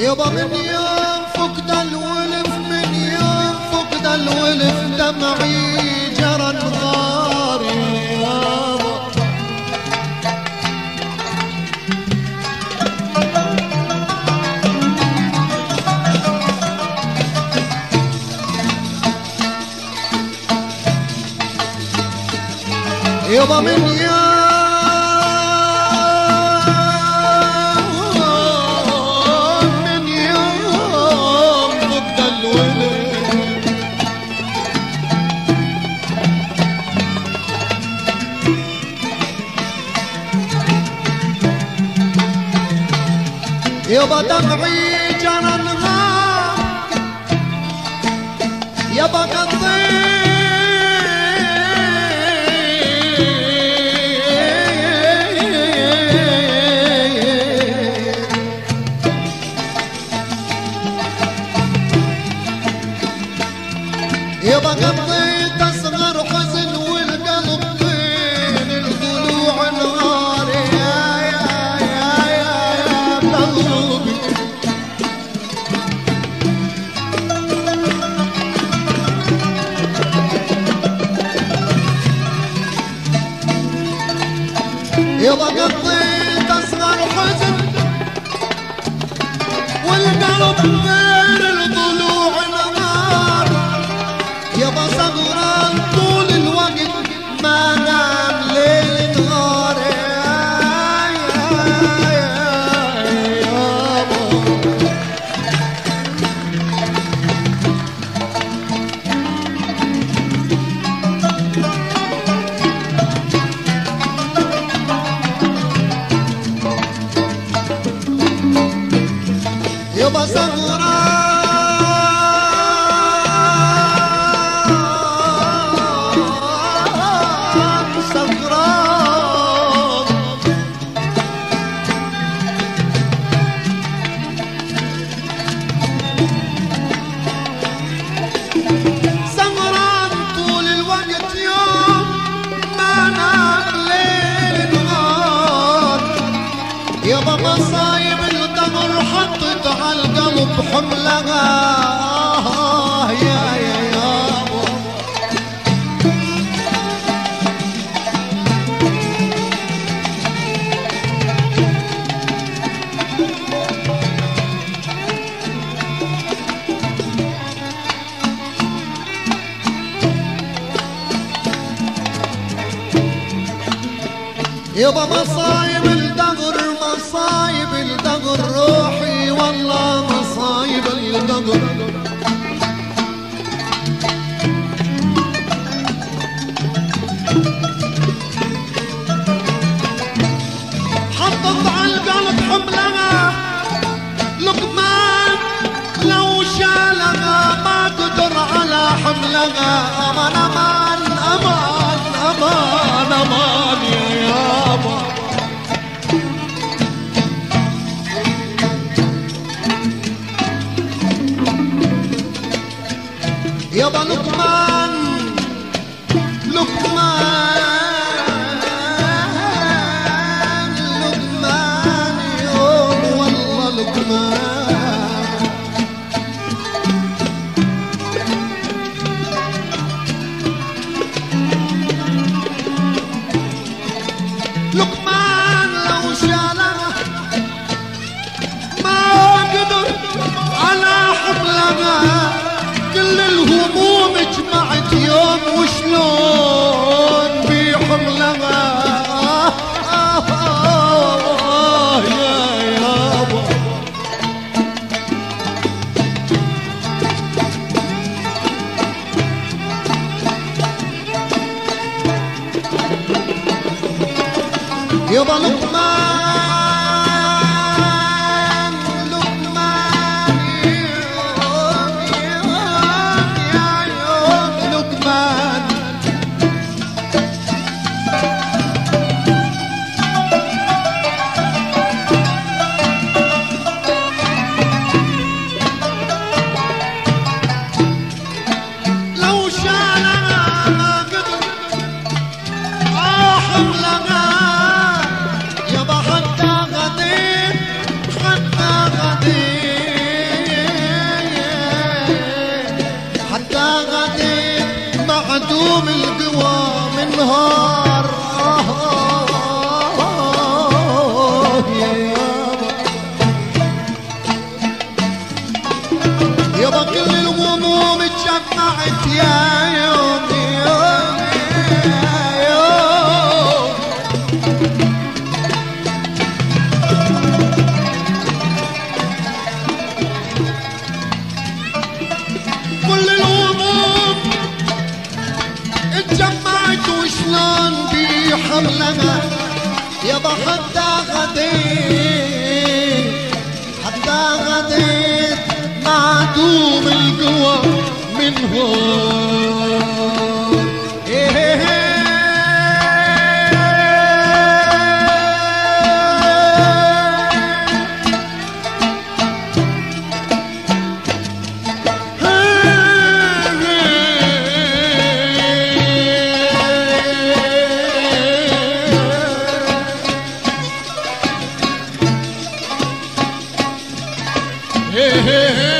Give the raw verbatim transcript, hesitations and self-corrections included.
يابا من يوم فقد الولف، من يوم فقد الولف دمعي جرى نظاري يابا. يابا من يوم يابا دمعي جرى نهار، يابا قضيت يابا قضيت اصغر حزن والقلب بين الضلوع نهار يا يا يا يا قلبي. يابا قضيت اصغر حزن والقلب غير الضلوع نهار، يابا صغران طول الوقت ما نام ليل نهار يا يا يابا. يابا صغران صغران صغران طول الوقت يوم ما نام ليل نهار، يابا مصايب القمر حط القلب حملها آه يا يا يابا. يابا مصايب الدهر، مصايب الدهر روحي والله مصايب القبر. حطت على القلب حملها لقمان لو شالها ما تدر على حملها. امان امان امان امان امان يا يابا. يابا لقمان لقمان لقمان يوم والله لقمان. لقمان لو شالها ما قدر على حبلها، كل الهموم جمعت يوم وشلون بحملها آه آه آه يا يابا. يابا لقمان قطعت يا يوم يوم يا يوم كل الوظوف اتجمعت وشلون بي حملنا يابا حتى غديت حتى غديت معدوم القوى منهم إيه Hey, hey, hey.